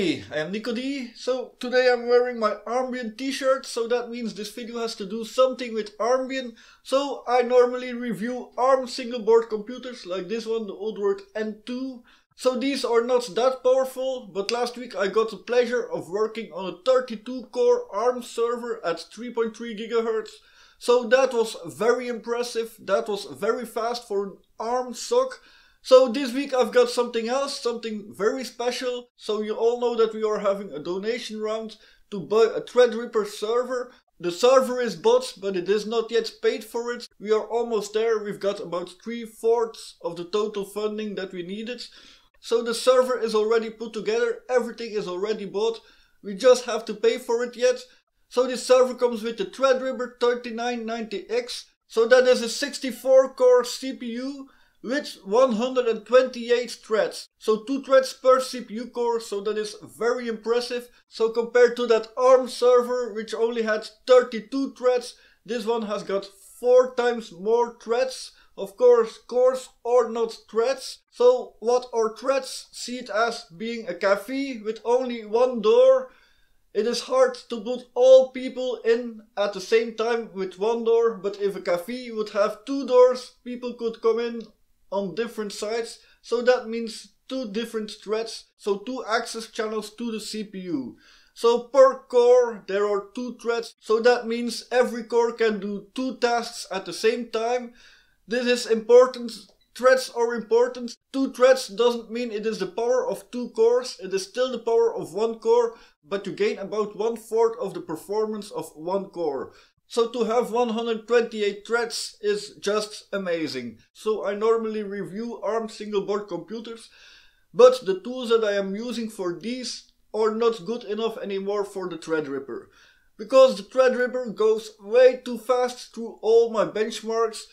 Hi, I am Nico D. So today I'm wearing my Armbian t-shirt, so that means this video has to do something with Armbian. So I normally review ARM single board computers like this one, the Odroid N2. So these are not that powerful, but last week I got the pleasure of working on a 32 core ARM server at 3.3 GHz. So that was very impressive, that was very fast for an ARM SoC. So this week I've got something else, something very special. So you all know that we are having a donation round to buy a Threadripper server. The server is bought, but it is not yet paid for it. We are almost there, we've got about 3/4 of the total funding that we needed. So the server is already put together, everything is already bought. We just have to pay for it yet. So this server comes with the Threadripper 3990X. So that is a 64 core CPU. With 128 threads, so 2 threads per CPU core, so that is very impressive. So compared to that ARM server which only had 32 threads, this one has got 4 times more threads. Of course, cores are not threads. So what are threads? See it as being a cafe with only one door. It is hard to put all people in at the same time with one door, but if a cafe would have 2 doors, people could come in on different sides, so that means 2 different threads, so 2 access channels to the CPU. So per core there are 2 threads, so that means every core can do 2 tasks at the same time. This is important, threads are important. 2 threads doesn't mean it is the power of 2 cores, it is still the power of 1 core, but you gain about 1/4 of the performance of 1 core. So to have 128 threads is just amazing. So I normally review ARM single board computers, but the tools that I am using for these are not good enough anymore for the Threadripper. Because the Threadripper goes way too fast through all my benchmarks.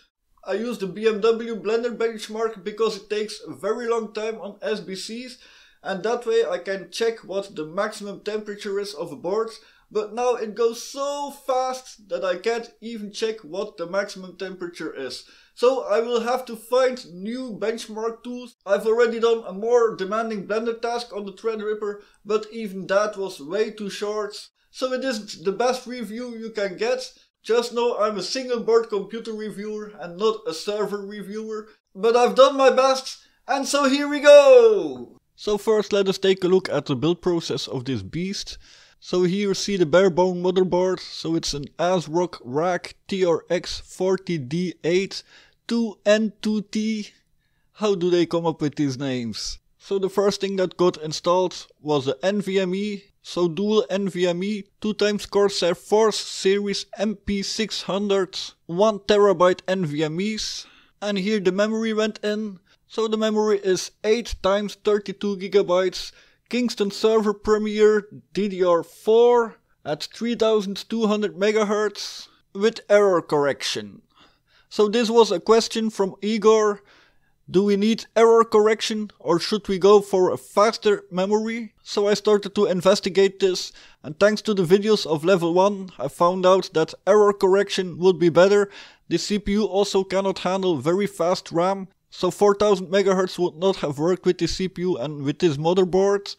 I use the BMW Blender benchmark because it takes a very long time on SBCs, and that way I can check what the maximum temperature is of a board. But now it goes so fast that I can't even check what the maximum temperature is. So I will have to find new benchmark tools. I've already done a more demanding Blender task on the Threadripper, but even that was way too short. So it isn't the best review you can get. Just know I'm a single board computer reviewer and not a server reviewer. But I've done my best, and so here we go! So first let us take a look at the build process of this beast. So here you see the barebone motherboard, so it's an ASRock Rack TRX40D8-2N2T. How do they come up with these names? So the first thing that got installed was the NVMe, so dual NVMe, 2x Corsair Force Series MP600, 1TB NVMe's. And here the memory went in, so the memory is 8x32GB. Kingston Server Premier DDR4 at 3200 MHz with error correction. So this was a question from Igor. Do we need error correction or should we go for a faster memory? So I started to investigate this, and thanks to the videos of Level One I found out that error correction would be better. The CPU also cannot handle very fast RAM. So 4000 MHz would not have worked with the CPU and with this motherboard.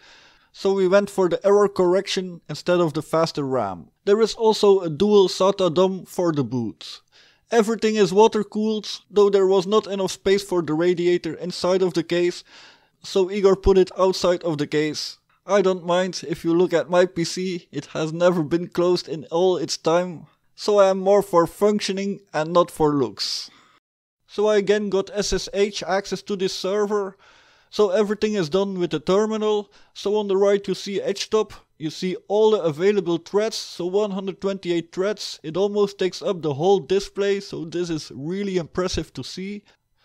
So we went for the error correction instead of the faster RAM. There is also a dual SATA DOM for the boot. Everything is water cooled, though there was not enough space for the radiator inside of the case. So Igor put it outside of the case. I don't mind, if you look at my PC, it has never been closed in all its time. So I am more for functioning and not for looks. So I again got SSH access to this server. So everything is done with the terminal. So on the right you see Htop, you see all the available threads, so 128 threads. It almost takes up the whole display, so this is really impressive to see.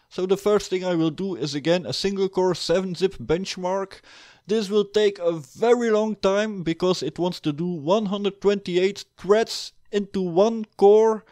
So the first thing I will do is again a single core 7-zip benchmark. This will take a very long time because it wants to do 128 threads into one core.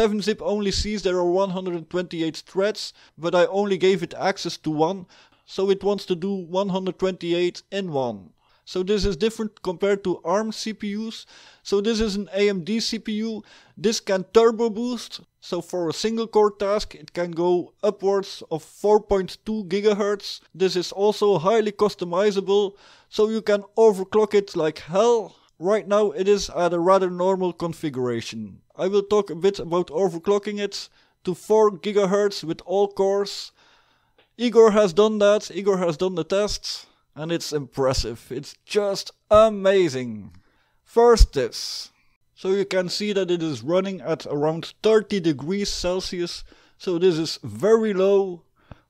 7-zip only sees there are 128 threads, but I only gave it access to one, so it wants to do 128 in one. So this is different compared to ARM CPUs. So this is an AMD CPU. This can turbo boost, So for a single core task it can go upwards of 4.2 GHz. This is also highly customizable, so you can overclock it like hell. Right now it is at a rather normal configuration. I will talk a bit about overclocking it to 4 GHz with all cores. Igor has done that, Igor has done the tests, and it's impressive. It's just amazing. First this. So you can see that it is running at around 30 degrees Celsius, so this is very low.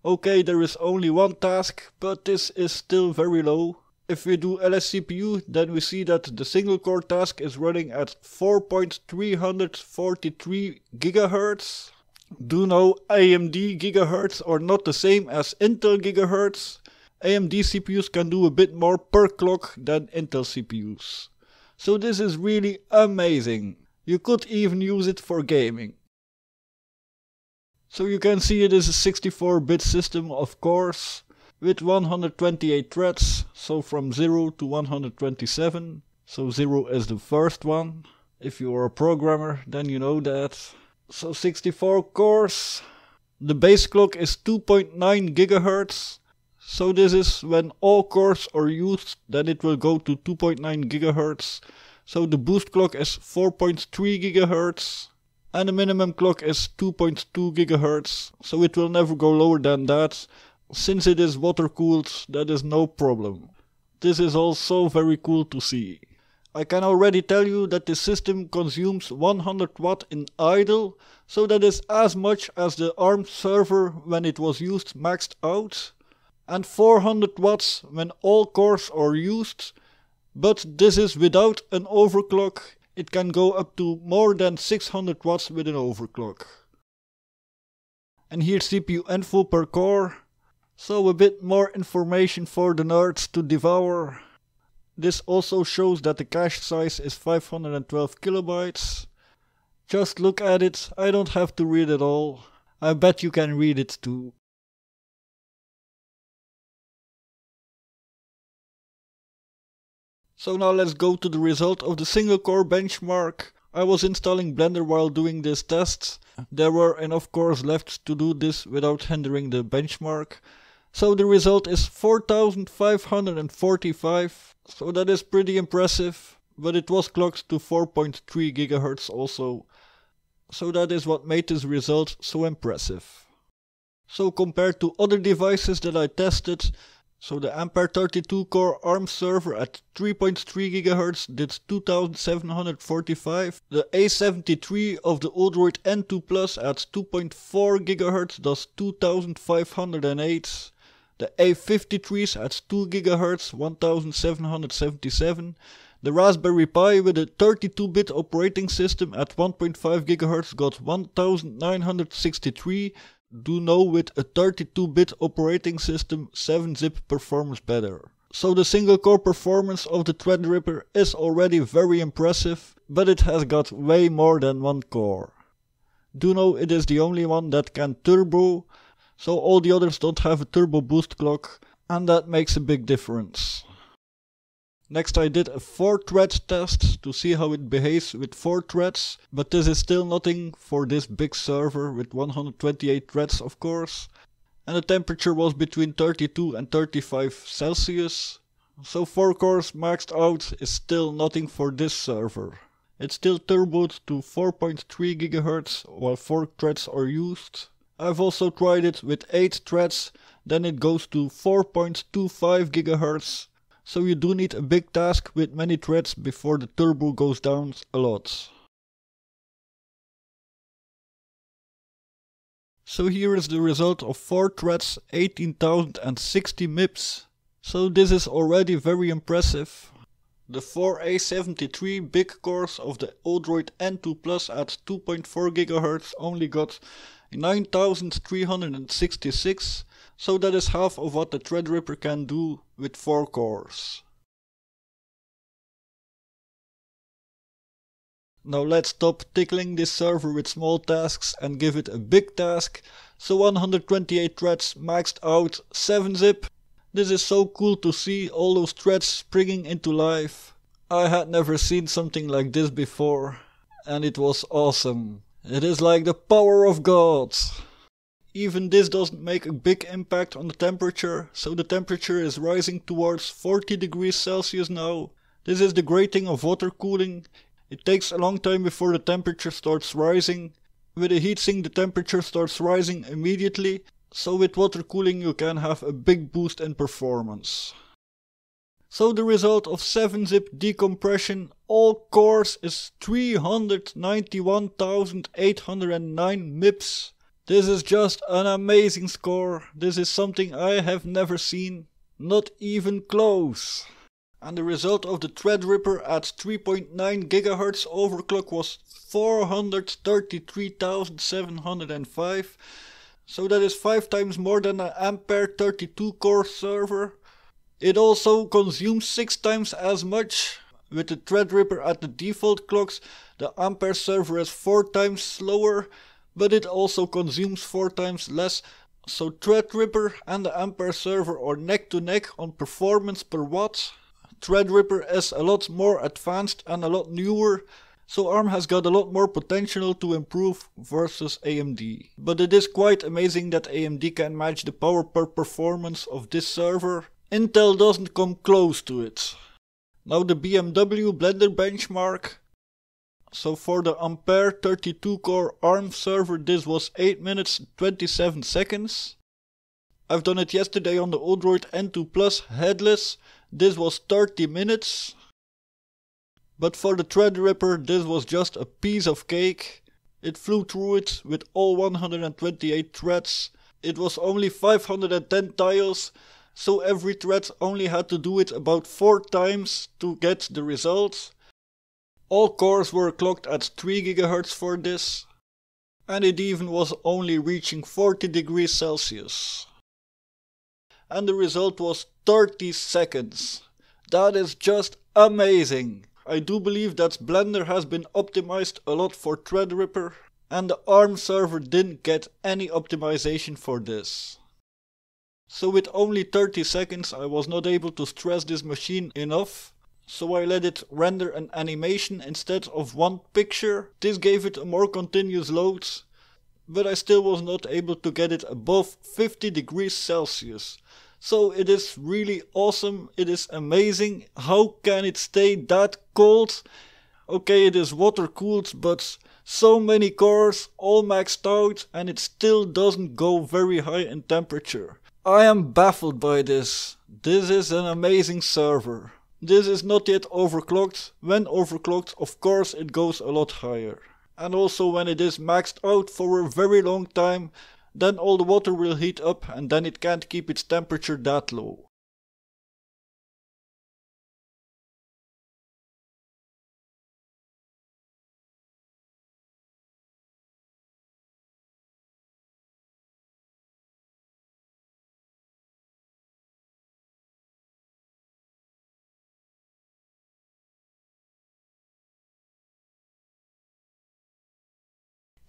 Okay, there is only one task, but this is still very low. If we do LSCPU, then we see that the single core task is running at 4.343 GHz. Do know AMD GHz are not the same as Intel GHz. AMD CPUs can do a bit more per clock than Intel CPUs. So this is really amazing. You could even use it for gaming. So you can see it is a 64-bit system, of course, with 128 threads, so from 0 to 127. So 0 is the first one. If you are a programmer, then you know that. So 64 cores. The base clock is 2.9 GHz. So this is when all cores are used, then it will go to 2.9 GHz. So the boost clock is 4.3 GHz and the minimum clock is 2.2 GHz. So it will never go lower than that. Since it is water cooled, that is no problem. This is also very cool to see. I can already tell you that the system consumes 100 watt in idle, so that is as much as the ARM server when it was used maxed out. And 400 watts when all cores are used, but this is without an overclock. It can go up to more than 600 watts with an overclock. And here CPU info per core, so a bit more information for the nerds to devour. This also shows that the cache size is 512 kilobytes. Just look at it, I don't have to read it all. I bet you can read it too. So now let's go to the result of the single core benchmark. I was installing Blender while doing this test. There were enough cores left to do this without hindering the benchmark. So the result is 4545, so that is pretty impressive, but it was clocked to 4.3 GHz also. So that is what made this result so impressive. So compared to other devices that I tested, so the Ampere 32 core ARM server at 3.3 GHz did 2745. The A73 of the Odroid N2 Plus at 2.4 GHz does 2508. The A53s at 2 GHz 1777. The Raspberry Pi with a 32-bit operating system at 1.5 GHz got 1963. Do know with a 32-bit operating system 7-zip performs better. So the single core performance of the Threadripper is already very impressive, but it has got way more than one core. Do know it is the only one that can turbo, so all the others don't have a turbo boost clock, and that makes a big difference. Next I did a 4-thread test to see how it behaves with 4 threads, but this is still nothing for this big server with 128 threads of course. And the temperature was between 32 and 35 Celsius, so 4 cores maxed out is still nothing for this server. It's still turboed to 4.3 GHz while 4 threads are used. I've also tried it with 8 threads, then it goes to 4.25 GHz. So you do need a big task with many threads before the turbo goes down a lot. So here is the result of 4 threads, 18,060 MIPS. So this is already very impressive. The 4 A73 big cores of the Odroid N2 Plus at 2.4 GHz only got 9,366. So that is half of what the Threadripper can do with 4 cores. Now let's stop tickling this server with small tasks and give it a big task. So 128 threads maxed out, 7-zip. This is so cool to see all those threads springing into life. I had never seen something like this before and it was awesome. It is like the power of God. Even this doesn't make a big impact on the temperature, so the temperature is rising towards 40 degrees Celsius now. This is the great thing of water cooling. It takes a long time before the temperature starts rising. With a heatsink the temperature starts rising immediately, so with water cooling you can have a big boost in performance. So the result of 7-zip decompression all cores is 391,809 MIPS. This is just an amazing score. This is something I have never seen, not even close. And the result of the Threadripper at 3.9 GHz overclock was 433,705. So that is 5 times more than an Ampere 32 core server. It also consumes 6 times as much. With the Threadripper at the default clocks, the Ampere server is 4 times slower, but it also consumes 4 times less. So Threadripper and the Ampere server are neck to neck on performance per watt. Threadripper is a lot more advanced and a lot newer, so ARM has got a lot more potential to improve versus AMD. But it is quite amazing that AMD can match the power per performance of this server. Intel doesn't come close to it. Now the BMW Blender benchmark. So for the Ampere 32 core ARM server this was 8 minutes 27 seconds. I've done it yesterday on the Odroid N2 Plus headless. This was 30 minutes. But for the Threadripper this was just a piece of cake. It flew through it with all 128 threads. It was only 510 tiles. So every thread only had to do it about 4 times to get the result. All cores were clocked at 3 GHz for this. And it even was only reaching 40 degrees Celsius. And the result was 30 seconds. That is just amazing. I do believe that Blender has been optimized a lot for Threadripper. And the ARM server didn't get any optimization for this. So with only 30 seconds I was not able to stress this machine enough, so I let it render an animation instead of one picture. This gave it a more continuous load, but I still was not able to get it above 50 degrees Celsius. So it is really awesome, it is amazing. How can it stay that cold? Okay, it is water cooled, but so many cores, all maxed out, and it still doesn't go very high in temperature. I am baffled by this. This is an amazing server. This is not yet overclocked. When overclocked, of course, it goes a lot higher. And also when it is maxed out for a very long time, then all the water will heat up and then it can't keep its temperature that low.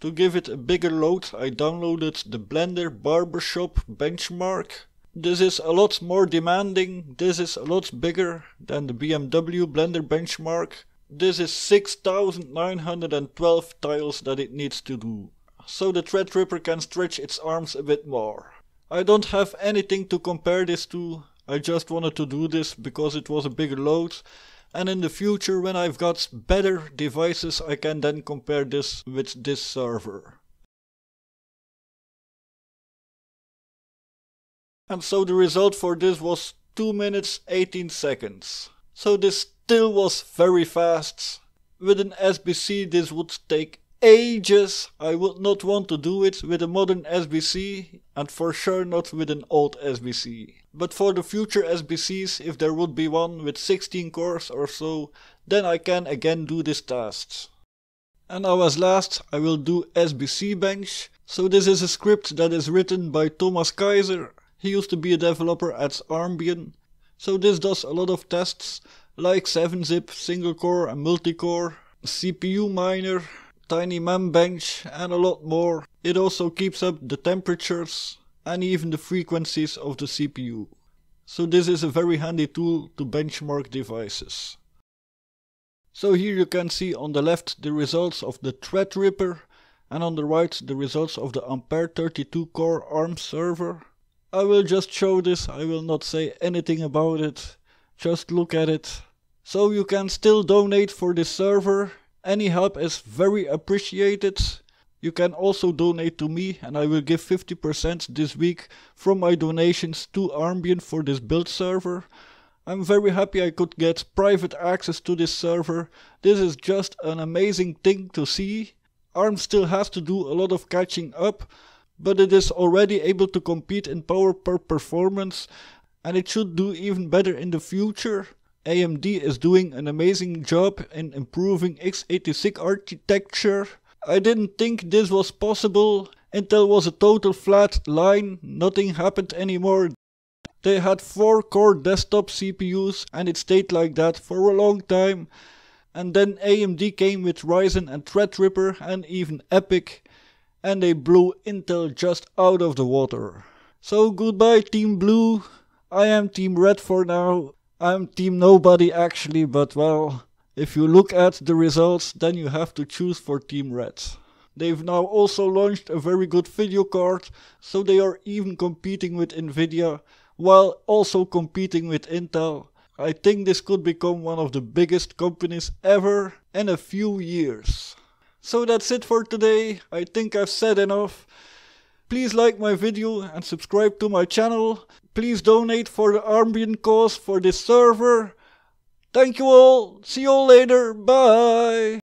To give it a bigger load, I downloaded the Blender Barbershop benchmark. This is a lot more demanding, this is a lot bigger than the BMW Blender benchmark. This is 6,912 tiles that it needs to do. So the Threadripper can stretch its arms a bit more. I don't have anything to compare this to, I just wanted to do this because it was a bigger load. And in the future when I've got better devices I can then compare this with this server. And so the result for this was 2 minutes 18 seconds. So this still was very fast. With an SBC this would take ages. I would not want to do it with a modern SBC and for sure not with an old SBC. But for the future SBCs, if there would be one with 16 cores or so, then I can again do this task. And now as last I will do SBC bench. So this is a script that is written by Thomas Kaiser. He used to be a developer at Armbian. So this does a lot of tests like 7-zip, single core and multi-core, CPU miner, tiny mem bench and a lot more. It also keeps up the temperatures and even the frequencies of the CPU. So this is a very handy tool to benchmark devices. So here you can see on the left the results of the Threadripper and on the right the results of the Ampere 32 core ARM server. I will just show this, I will not say anything about it, just look at it. So you can still donate for this server, any help is very appreciated. You can also donate to me and I will give 50% this week from my donations to Armbian for this build server. I'm very happy I could get private access to this server. This is just an amazing thing to see. ARM still has to do a lot of catching up, but it is already able to compete in power per performance and it should do even better in the future. AMD is doing an amazing job in improving x86 architecture. I didn't think this was possible. Intel was a total flat line, nothing happened anymore. They had 4-core desktop CPUs and it stayed like that for a long time. And then AMD came with Ryzen and Threadripper and even Epic, and they blew Intel just out of the water. So goodbye Team Blue, I am Team Red for now. I'm Team Nobody actually, but well, if you look at the results, then you have to choose for Team Red. They've now also launched a very good video card, so they are even competing with Nvidia, while also competing with Intel. I think this could become one of the biggest companies ever in a few years. So that's it for today, I think I've said enough. Please like my video and subscribe to my channel. Please donate for the Armbian cause for this server. Thank you all, see you all later, bye!